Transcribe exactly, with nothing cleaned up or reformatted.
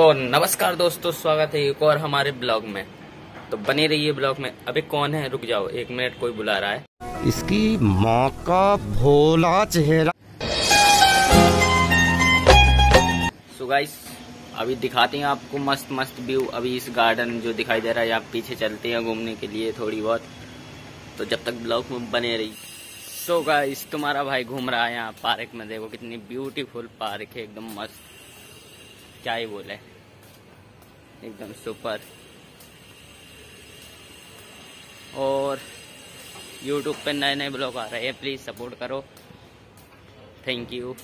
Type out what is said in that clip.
तो नमस्कार दोस्तों, स्वागत है एक और हमारे ब्लॉग में। तो बने रहिए ब्लॉग में। अभी कौन है, रुक जाओ एक मिनट, कोई बुला रहा है। इसकी माँ का भोला चेहरा। सो गाइस, अभी दिखाते हैं आपको मस्त मस्त व्यू। अभी इस गार्डन जो दिखाई दे रहा है यहाँ पीछे चलते हैं घूमने के लिए थोड़ी बहुत। तो जब तक ब्लॉग में बने रही। सो गाइस, तुम्हारा भाई घूम रहा है यहाँ पार्क में। देखो कितनी ब्यूटीफुल पार्क है, एकदम मस्त, क्या ही बोले, एकदम सुपर। और यूट्यूब पे नए नए ब्लॉग आ रहे हैं, प्लीज सपोर्ट करो। Thank you.